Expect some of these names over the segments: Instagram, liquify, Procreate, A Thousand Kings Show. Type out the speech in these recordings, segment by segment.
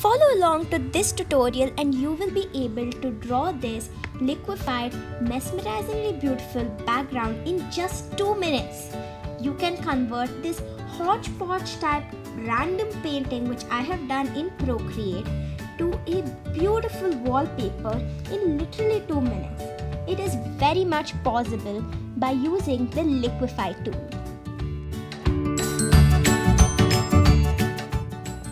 Follow along to this tutorial and you will be able to draw this liquefied, mesmerizingly beautiful background in just 2 minutes. You can convert this hodgepodge type random painting which I have done in Procreate to a beautiful wallpaper in literally 2 minutes. It is very much possible by using the Liquify tool.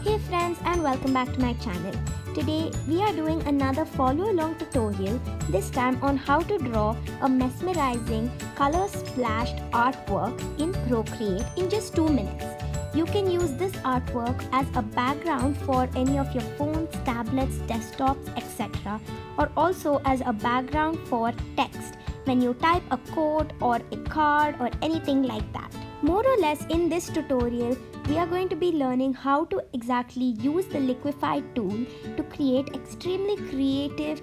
Hey friends, and welcome back to my channel. Today we are doing another follow along tutorial, this time on how to draw a mesmerizing color splashed artwork in Procreate in just 2 minutes. You can use this artwork as a background for any of your phones, tablets, desktops, etc. or also as a background for text when you type a code or a card or anything like that. More or less in this tutorial, we are going to be learning how to exactly use the Liquify tool to create extremely creative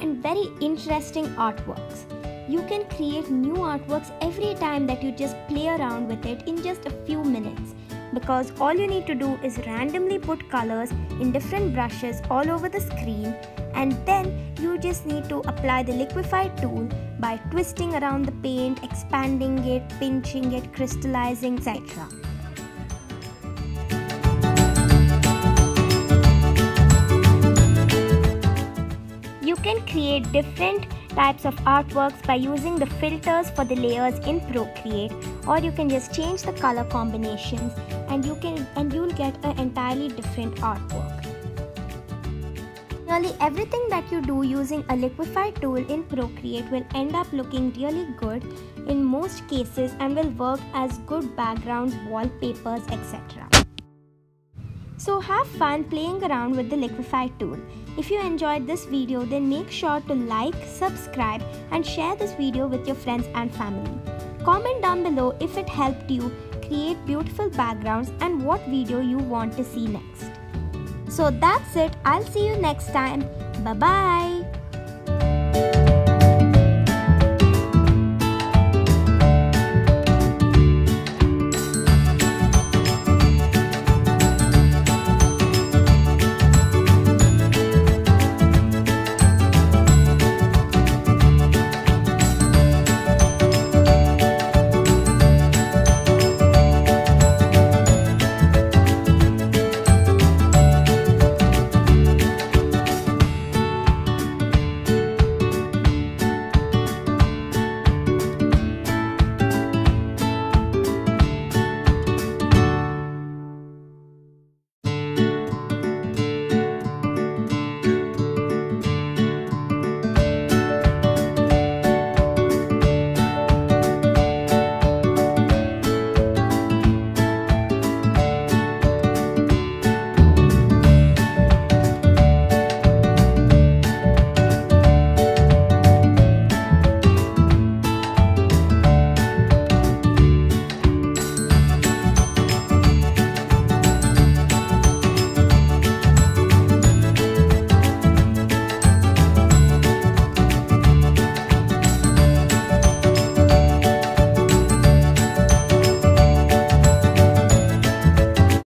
and very interesting artworks. You can create new artworks every time that you just play around with it in just a few minutes, because all you need to do is randomly put colors in different brushes all over the screen, and then you just need to apply the Liquify tool by twisting around the paint, expanding it, pinching it, crystallizing, etc. You can create different types of artworks by using the filters for the layers in Procreate, or you can just change the color combinations and you'll get an entirely different artwork. Nearly everything that you do using a Liquify tool in Procreate will end up looking really good in most cases and will work as good backgrounds, wallpapers, etc. So have fun playing around with the Liquify tool. If you enjoyed this video, then make sure to like, subscribe and share this video with your friends and family. Comment down below if it helped you create beautiful backgrounds and what video you want to see next. So that's it. I'll see you next time. Bye-bye.